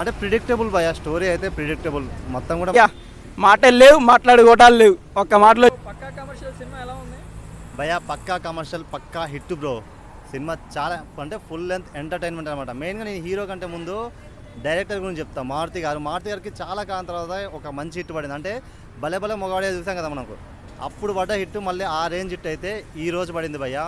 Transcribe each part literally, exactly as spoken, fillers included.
అంటే ప్రిడిక్టబుల్ బయ స్టోరీ అయితే ప్రిడిక్టబుల్ మొత్తం కూడా యా మాటలు లేవు మాట్లాడు గోటాలు లేవు ఒక్క మాటలో పక్కా కమర్షియల్ సినిమా ఎలా ఉంది బయ పక్కా కమర్షియల్ పక్కా హిట్ బ్రో సినిమా చాలా అంటే ఫుల్ లెంత్ ఎంటర్‌టైన్‌మెంట్ అన్నమాట మెయిన్ గా నేను హీరో కంటే ముందు డైరెక్టర్ గురించి చెప్తా మారుతి గారు మారుతి గారికి చాలా కాలం తర్వాత ఒక మంచి హిట్ పడింది అంటే బలే బలే మొగాడే చూసాం కదా మనకు అప్పుడు పడ్డ హిట్ మళ్ళీ ఆ రేంజ్ హిట్ అయితే ఈ రోజు పడింది బయ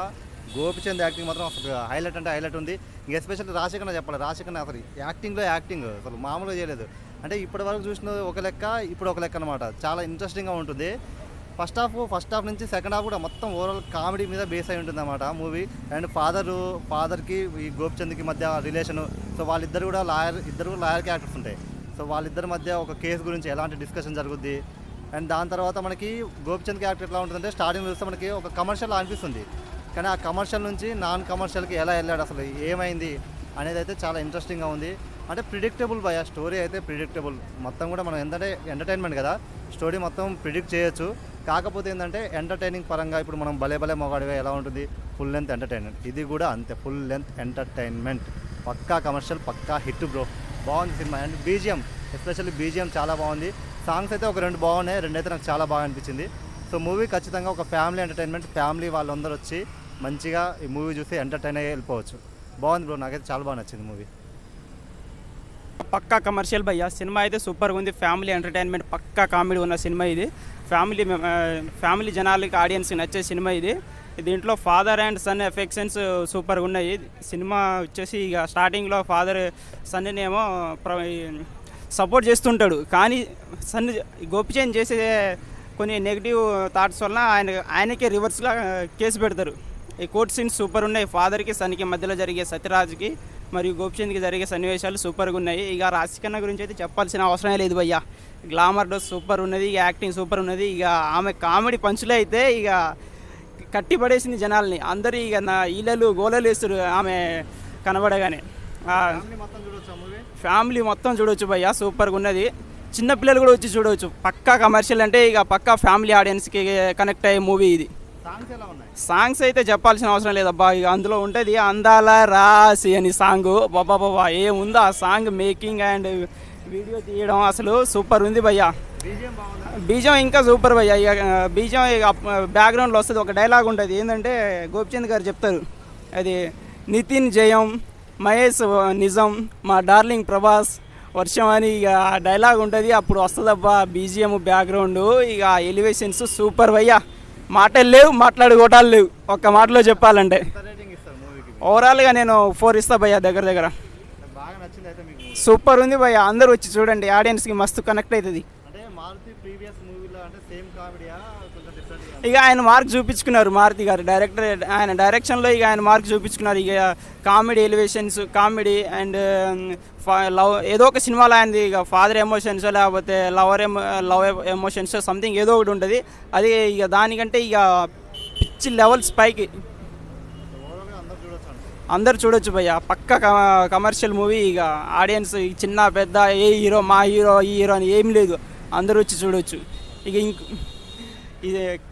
గోపిచంద్ యాక్టింగ్ మాత్రం అసలు హైలైట్ అంటే హైలైట్ ఉంది ఇంకా ఎస్పెషల్లీ రాజశేఖర్ చెప్పాలి రాజశేఖర్ అసలు యాక్టింగ్లో యాక్టింగ్ అసలు మామూలుగా చేయలేదు అంటే ఇప్పటి వరకు చూసిన ఒక లెక్క ఇప్పుడు ఒక లెక్క అనమాట చాలా ఇంట్రెస్టింగ్గా ఉంటుంది ఫస్ట్ హాఫ్ ఫస్ట్ హాఫ్ నుంచి సెకండ్ హాఫ్ కూడా మొత్తం ఓవరాల్ కామెడీ మీద బేస్ అయి ఉంటుంది అన్నమాట మూవీ అండ్ ఫాదరు ఫాదర్కి ఈ గోపిచంద్కి మధ్య రిలేషను సో వాళ్ళిద్దరు కూడా లాయర్ ఇద్దరు కూడా లాయర్ క్యారెక్టర్స్ ఉంటాయి సో వాళ్ళిద్దరి మధ్య ఒక కేసు గురించి ఎలాంటి డిస్కషన్ జరుగుద్ది అండ్ దాని తర్వాత మనకి గోపిచంద్ క్యారెక్టర్ ఎలా ఉంటుందంటే స్టార్టింగ్ చూస్తే మనకి ఒక కమర్షియల్ అనిపిస్తుంది కానీ ఆ కమర్షియల్ నుంచి నాన్ కమర్షియల్కి ఎలా వెళ్ళాడు అసలు ఏమైంది అనేది అయితే చాలా ఇంట్రెస్టింగ్గా ఉంది అంటే ప్రిడిక్టబుల్ బయ స్టోరీ అయితే ప్రిడిక్టబుల్ మొత్తం కూడా మనం ఏంటంటే ఎంటర్టైన్మెంట్ కదా స్టోరీ మొత్తం ప్రిడిక్ట్ చేయొచ్చు కాకపోతే ఏంటంటే ఎంటర్టైనింగ్ పరంగా ఇప్పుడు మనం భలే భలే మొగాడిగా ఎలా ఉంటుంది ఫుల్ లెంత్ ఎంటర్టైన్మెంట్ ఇది కూడా అంతే ఫుల్ లెంత్ ఎంటర్టైన్మెంట్ పక్కా కమర్షియల్ పక్కా హిట్ బ్రో బాగుంది సినిమా అండ్ బీజిఎం ఎస్పెషల్లీ బీజిఎం చాలా బాగుంది సాంగ్స్ అయితే ఒక రెండు బాగున్నాయి రెండైతే నాకు చాలా బాగా అనిపించింది సో మూవీ ఖచ్చితంగా ఒక ఫ్యామిలీ ఎంటర్టైన్మెంట్ ఫ్యామిలీ వాళ్ళందరూ వచ్చి మంచిగా ఈ మూవీ చూసి ఎంటర్టైన్ అయ్యి వెళ్ళిపోవచ్చు బాగుంది బ్రో నాకైతే చాలా బాగా నచ్చింది మూవీ పక్కా కమర్షియల్ భయ్య సినిమా అయితే సూపర్గా ఉంది ఫ్యామిలీ ఎంటర్టైన్మెంట్ పక్కా కామెడీ ఉన్న సినిమా ఇది ఫ్యామిలీ ఫ్యామిలీ జనాలకి ఆడియన్స్కి నచ్చే సినిమా ఇది దీంట్లో ఫాదర్ అండ్ సన్ ఎఫెక్షన్స్ సూపర్గా ఉన్నాయి సినిమా వచ్చేసి ఇక స్టార్టింగ్లో ఫాదర్ సన్నేమో సపోర్ట్ చేస్తుంటాడు కానీ సన్ గోపిచంద్ చేసే కొన్ని నెగిటివ్ థాట్స్ వల్ల ఆయన ఆయనకే రివర్స్లా కేసు పెడతారు ఈ కోర్ట్ సీన్స్ సూపర్ ఉన్నాయి ఫాదర్కి సన్కి మధ్యలో జరిగే సత్యరాజ్కి మరియు గోపిచంద్కి జరిగే సన్నివేశాలు సూపర్గా ఉన్నాయి ఇక రాజకన్న గురించి అయితే చెప్పాల్సిన అవసరమే లేదు భయ్య గ్లామర్ డోస్ సూపర్ ఉన్నది ఇక యాక్టింగ్ సూపర్ ఉన్నది ఇక ఆమె కామెడీ పంచులు అయితే ఇక కట్టి పడేసింది జనాల్ని అందరూ ఇక నా ఈలలు గోలలు వేస్తారు ఆమె కనబడగానే ఫ్యామిలీ మొత్తం చూడవచ్చు భయ్య సూపర్గా ఉన్నది చిన్నపిల్లలు కూడా వచ్చి చూడవచ్చు పక్కా కమర్షియల్ అంటే ఇక పక్కా ఫ్యామిలీ ఆడియన్స్కి కనెక్ట్ అయ్యే మూవీ ఇది సాంగ్స్ అయితే చెప్పాల్సిన అవసరం లేదబ్బా ఇక అందులో ఉంటుంది అందాల రాసి అని సాంగ్ బాబా బాబా ఏముందో ఆ సాంగ్ మేకింగ్ అండ్ వీడియో తీయడం అసలు సూపర్ ఉంది భయ్యా బీజం ఇంకా సూపర్ భయ్యా ఇక బీజం ఇక బ్యాక్గ్రౌండ్లో వస్తుంది ఒక డైలాగ్ ఉంటుంది ఏంటంటే గోపిచంద్ గారు చెప్తారు అది నితిన్ జయం మహేష్ నిజం మా డార్లింగ్ ప్రభాస్ వర్షం అని ఇక డైలాగ్ ఉంటుంది అప్పుడు వస్తుందబ్బా బీజిఎం బ్యాక్గ్రౌండ్ ఇక ఎలివేషన్స్ సూపర్ భయ్యా మాటలు లేవు మాట్లాడు గోటాలు లేవు ఒక్క మాటలో చెప్పాలంటే ఓవరాల్గా నేను ఫోర్ ఇస్తా భయ్యా దగ్గర దగ్గర సూపర్ ఉంది భయ్యా అందరూ వచ్చి చూడండి ఆడియన్స్కి మస్తు కనెక్ట్ అవుతుంది ఇక ఆయన మార్క్ చూపించుకున్నారు మారుతి గారు డైరెక్టర్ ఆయన డైరెక్షన్లో ఇక ఆయన మార్క్ చూపించుకున్నారు ఇక comedy elevations comedy and love ఏదో ఒక సినిమాలో ఆయనది ఇక ఫాదర్ ఎమోషన్స్ లేకపోతే లవర్ ఎమో లవ్ ఎమోషన్స్ సంథింగ్ ఏదో ఒకటి ఉంటుంది అది ఇక దానికంటే ఇక పిచ్చి లెవెల్స్ పైకి అందరు చూడొచ్చు భయ్య పక్కా కమర్షియల్ మూవీ ఇక ఆడియన్స్ చిన్న పెద్ద ఏ హీరో మా హీరో ఈ హీరో అని ఏం లేదు అందరూ వచ్చి చూడవచ్చు ఇక ఇంక ఇది